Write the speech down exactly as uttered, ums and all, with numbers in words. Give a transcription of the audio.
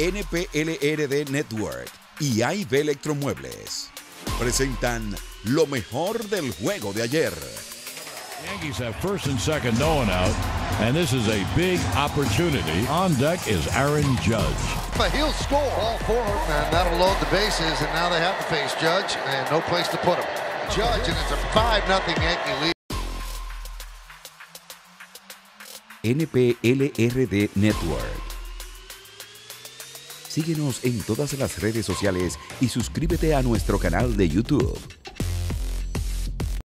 N P L R D Network y A I B Electromuebles presentan lo mejor del juego de ayer. Yankees have first and second, no one out, and this is a big opportunity. On deck is Aaron Judge. But he'll score all four, and that'll load the bases, and now they have to face Judge, and no place to put him. Judge, and it's a five nothing Yankee lead. N P L R D Network. Síguenos en todas las redes sociales y suscríbete a nuestro canal de YouTube.